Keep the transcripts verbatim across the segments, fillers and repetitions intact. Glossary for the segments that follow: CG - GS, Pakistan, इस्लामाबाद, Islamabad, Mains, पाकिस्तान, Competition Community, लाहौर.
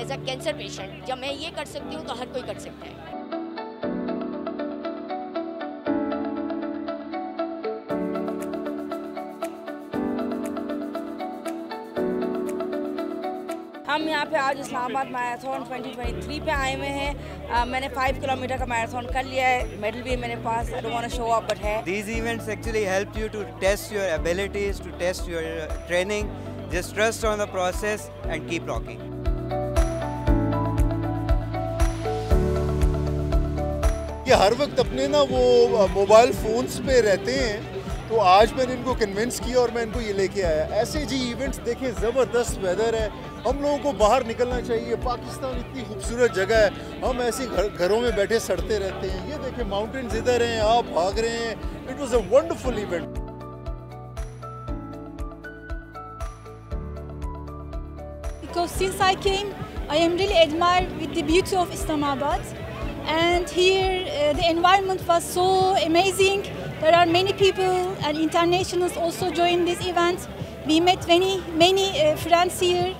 As a cancer patient जब मैं ये कर सकती हूँ तो हर कोई कर सकता है। हम यहाँ पे आज इस्लामाबाद marathon twenty twenty three पे आए हुए हैं। uh, मैंने फाइव किलोमीटर का मैराथन कर लिया है, मेडल भी मेरे पास। I don't want to show up but है। These events actually help you to test your abilities, to test your training. Just trust on the process and keep rocking. ये हर वक्त अपने ना वो मोबाइल फ़ोन्स पे रहते हैं, तो आज मैंने इनको कन्विंस किया और मैं इनको ये लेके आया। ऐसे जी इवेंट्स देखें, ज़बरदस्त वेदर है, हम लोगों को बाहर निकलना चाहिए। पाकिस्तान इतनी खूबसूरत जगह है, हम ऐसे घर घरों में बैठे सड़ते रहते हैं। ये देखें माउंटेन्स इधर हैं, आप भाग रहे हैं। It was a wonderful event. Because since I came, I am really admired with the beauty of Islamabad, and here uh, the environment was so amazing. There are many people and internationals also join this event. We met many many uh, friends here,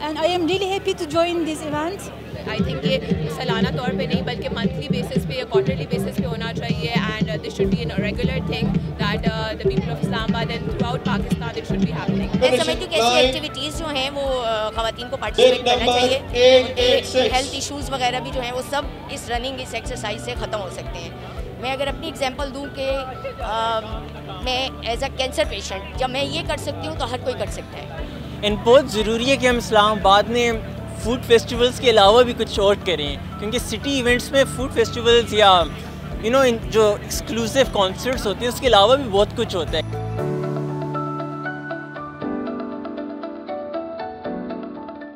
and I am really happy to join this event. I think ये सालाना तौर पे नहीं बल्कि monthly basis पे या quarterly basis पे होना चाहिए, and uh, this should be a regular thing that uh, the people of Islamabad and throughout Pakistan it should be happening. ऐसे में क्योंकि ऐसी activities जो हैं वो ख़वातीन को participate करना चाहिए। उनके health issues वगैरह भी जो हैं वो सब इस running इस exercise से ख़त्म हो सकते हैं। मैं अगर अपनी एग्जांपल दूं कि मैं एज अ कैंसर पेशेंट जब मैं ये कर सकती हूँ तो हर कोई कर सकता है। एंड बहुत ज़रूरी है कि हम इस्लामाबाद में फूड फेस्टिवल्स के अलावा भी कुछ और करें, क्योंकि सिटी इवेंट्स में फूड फेस्टिवल्स या यू नो जो एक्सक्लूसिव कॉन्सर्ट्स होते हैं उसके अलावा भी बहुत कुछ होता है।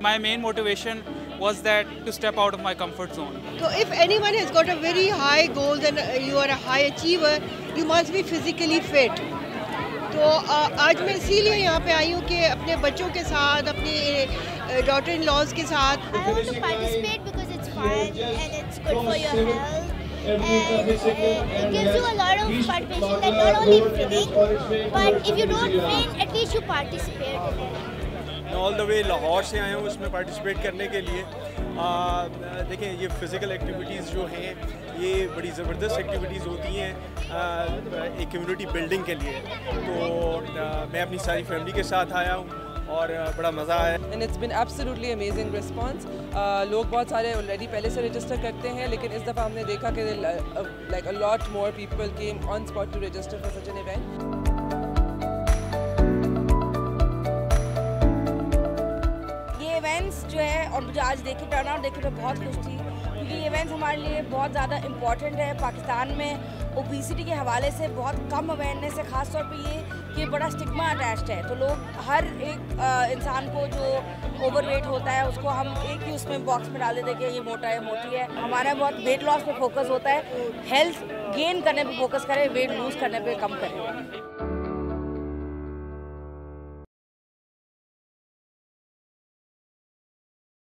My main motivation was that to step out of my comfort zone. So if anyone has got a very high goals and you are a high achiever, you must be physically fit. तो आज मैं इसीलिए यहाँ पे आई हूँ कि अपने बच्चों के साथ, अपने डॉटर इन लॉज के साथ। I want to participate because it's fun and it's good for your health and it gives you a lot of participation that not only winning, but if you don't win, at least you participate in it. All the way लाहौर से आए हूँ उसमें participate करने के लिए। देखें ये physical activities जो हैं ये बड़ी ज़बरदस्त एक्टिविटीज़ होती हैं एक कम्युनिटी बिल्डिंग के लिए। तो आ, मैं अपनी सारी फैमिली के साथ आया हूँ और बड़ा मज़ा आया। And it's been absolutely amazing response. लोग बहुत सारे ऑलरेडी पहले से रजिस्टर करते हैं, लेकिन इस दफ़ा हमने देखा कि like a lot more people came on spot to register for such an event. जो है और मुझे आज देखे टर्न आउट देखे मैं बहुत खुश थी, क्योंकि इवेंट्स हमारे लिए बहुत ज़्यादा इम्पॉर्टेंट है। पाकिस्तान में ओबेसिटी के हवाले से बहुत कम अवेयरनेस है, ख़ास तौर पे ये कि बड़ा स्टिग्मा अटैच्ड है। तो लोग हर एक इंसान को जो ओवरवेट होता है उसको हम एक ही उसमें बॉक्स में डाल देते हैं कि ये मोटा है, मोटी है। हमारा बहुत वेट लॉस पर फोकस होता है। हेल्थ गेन करने पर फोकस करें, वेट लूज़ करने पर कम करें।